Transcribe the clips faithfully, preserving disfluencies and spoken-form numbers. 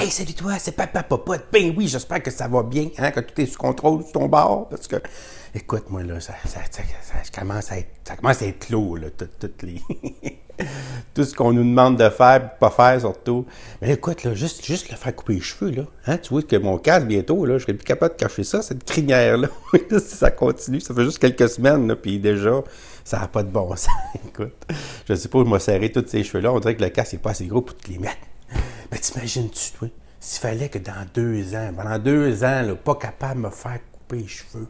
Hey, salut toi, c'est Papa Popote. Ben oui, j'espère que ça va bien, hein, que tout est sous contrôle sur ton bord, parce que, écoute, moi, là, ça, ça, ça, ça, commence, à être, ça commence à être lourd, là, tout, tout, les... tout ce qu'on nous demande de faire, pas faire, surtout. Mais là, écoute, là, juste, juste le faire couper les cheveux, là, hein, tu vois que mon casque, bientôt, là, je serai plus capable de cacher ça, cette crinière-là. Si ça continue, ça fait juste quelques semaines, là, puis déjà, ça n'a pas de bon sens, écoute. Je sais pas où je m'ai serré tous ces cheveux-là, on dirait que le casque n'est pas assez gros pour te les mettre. Mais t'imagines-tu, toi, s'il fallait que dans deux ans, pendant deux ans, là, pas capable de me faire couper les cheveux,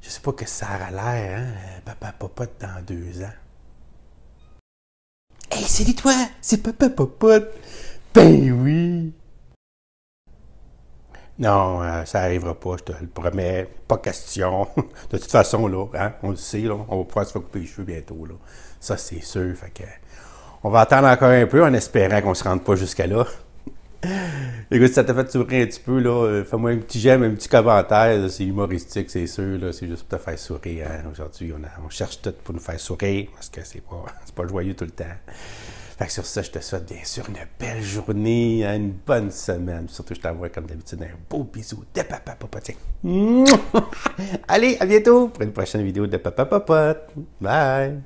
je sais pas que ça a l'air, hein, Papa Popote dans deux ans. Hey, salut toi, c'est Papa Popote! Ben oui! Non, euh, ça n'arrivera pas, je te le promets, pas question. De toute façon, là, hein, on le sait, là, on va pouvoir se faire couper les cheveux bientôt, là. Ça, c'est sûr, fait que... On va attendre encore un peu en espérant qu'on ne se rende pas jusqu'à là. Écoute, si ça t'a fait sourire un petit peu, là, fais-moi un petit j'aime, un petit commentaire. C'est humoristique, c'est sûr. C'est juste pour te faire sourire. Hein. Aujourd'hui, on, a, on cherche tout pour nous faire sourire parce que c'est pas, pas joyeux tout le temps. Fait que sur ça, je te souhaite bien sûr une belle journée, hein, une bonne semaine. Surtout, je t'envoie comme d'habitude un beau bisou de Papa Popote. Allez, à bientôt pour une prochaine vidéo de Papa Popote. Bye!